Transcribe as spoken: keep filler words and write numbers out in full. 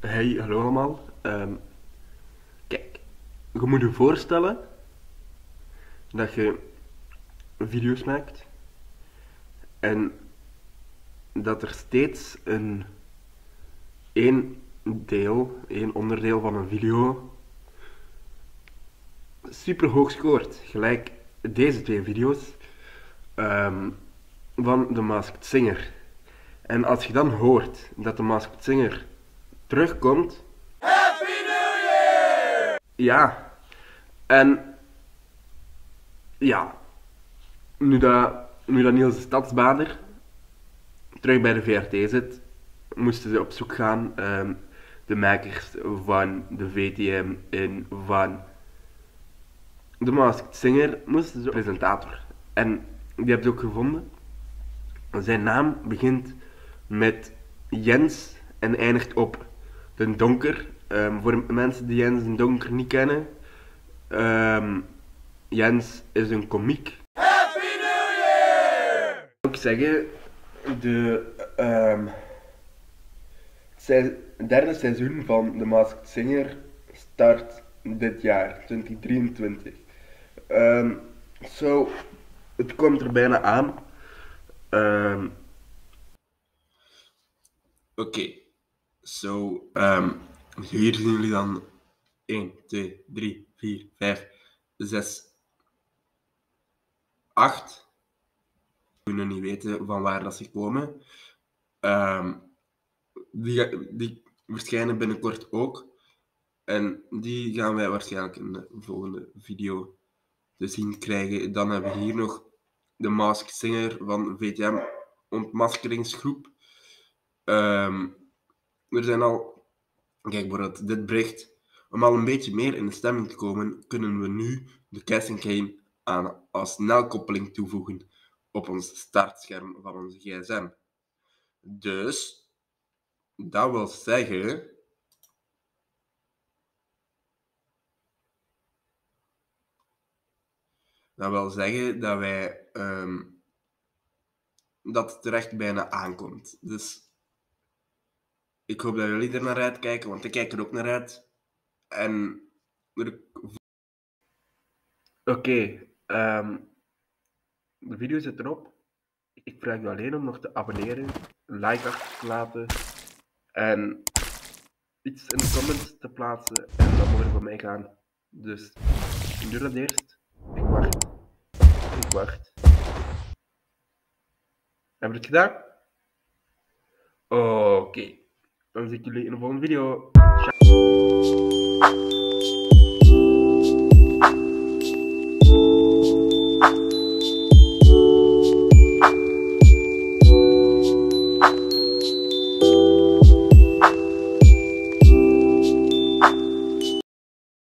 Hey, hallo allemaal. Um, kijk, je moet je voorstellen dat je video's maakt en dat er steeds een één deel, één onderdeel van een video super hoog scoort. Gelijk deze twee video's um, van The Masked Singer. En als je dan hoort dat The Masked Singer terugkomt. Happy New Year! Ja. En ja. Nu dat, nu dat Niels De stadsbader terug bij de V R T zit, moesten ze op zoek gaan. Um, de makers van de V T M en van The Masked Singer moesten ze presentator. En die hebben ze ook gevonden. Zijn naam begint met Jens en eindigt op Dendoncker. Um, voor mensen die Jens Dendoncker niet kennen, um, Jens is een komiek. Happy New Year! Ik moet ook zeggen, de, um, het derde seizoen van The Masked Singer start dit jaar, twintig drieëntwintig. Um, so, het komt er bijna aan. Um, Oké, okay. zo, so, um, hier zien jullie dan één, twee, drie, vier, vijf, zes, acht. We kunnen niet weten van waar dat ze komen. Um, die, die verschijnen binnenkort ook. En die gaan wij waarschijnlijk in de volgende video te zien krijgen. Dan hebben we hier nog The Masked Singer van V T M ontmaskeringsgroep. Um, er zijn al, kijk bijvoorbeeld dit bericht, om al een beetje meer in de stemming te komen, kunnen we nu de casting game aan als snelkoppeling toevoegen op ons startscherm van onze gsm. Dus, dat wil zeggen, dat wil zeggen dat wij, um, dat het terecht bijna aankomt. Dus, ik hoop dat jullie er naar uitkijken, want ik kijk er ook naar uit. En Oké, okay, um, de video zit erop. Ik vraag je alleen om nog te abonneren, een like achter te laten en iets in de comments te plaatsen. En dan moet je voor mij gaan. Dus ik doe dat eerst. Ik wacht. Ik wacht. Hebben we het gedaan? Oké. Okay. Dan zie ik jullie in de volgende video. Ciao.